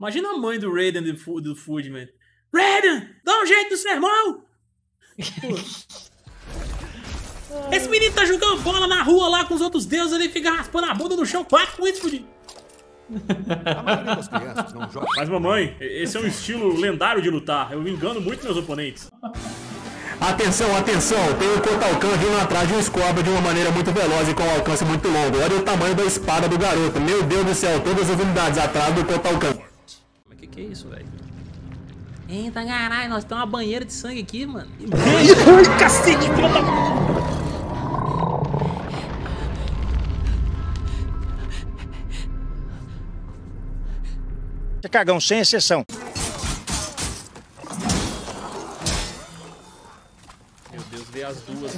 Imagina a mãe do Raiden do Fudge, man. Raiden, dá um jeito no sermão! Esse menino tá jogando bola na rua lá com os outros deuses, ele fica raspando a bunda no chão, 4 com isso, Fudge. A maioria das crianças não joga. Mas mamãe, esse é um estilo lendário de lutar. Eu engano muito meus oponentes. Atenção, atenção! Tem o Kotal Kahn vindo atrás de um Escorpião de uma maneira muito veloz e com um alcance muito longo. Olha o tamanho da espada do garoto. Meu Deus do céu, todas as unidades atrás do Kotal Kahn. Mas que é isso, velho? Eita, caralho, nós temos uma banheira de sangue aqui, mano. Ai, cacete, filho da... É cagão, sem exceção. Dei as duas.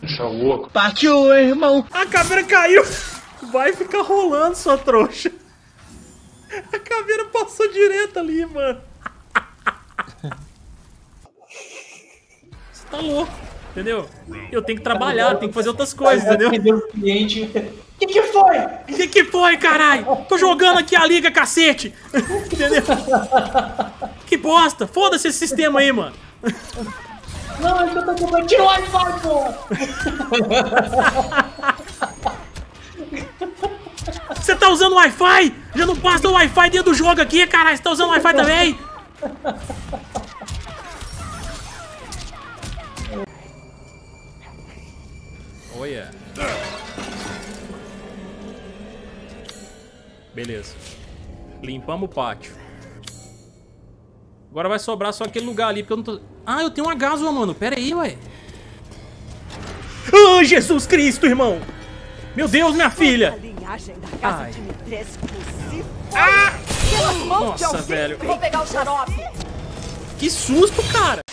Deixa louco. Partiu, hein, irmão. A caveira caiu. Vai ficar rolando, sua trouxa. A caveira passou direto ali, mano. Você tá louco, entendeu? Eu tenho que trabalhar, eu tenho que fazer outras coisas, entendeu? Que foi? Que foi, caralho? Tô jogando aqui a liga, cacete. Entendeu? Que bosta. Foda-se esse sistema aí, mano. Não, eu tô com... Tira o wi-fi, pô! Você tá usando wi-fi? Já não passa o wi-fi dentro do jogo aqui, caralho! Você tá usando wi-fi também? Olha! Yeah. Beleza. Limpamos o pátio. Agora vai sobrar só aquele lugar ali, porque eu não tô... Ah, eu tenho uma gásula, mano. Pera aí, ué. Ah, Jesus Cristo, irmão. Meu Deus, minha filha. Ai. Ah! Nossa, velho. Vou pegar o xarope. Que susto, cara.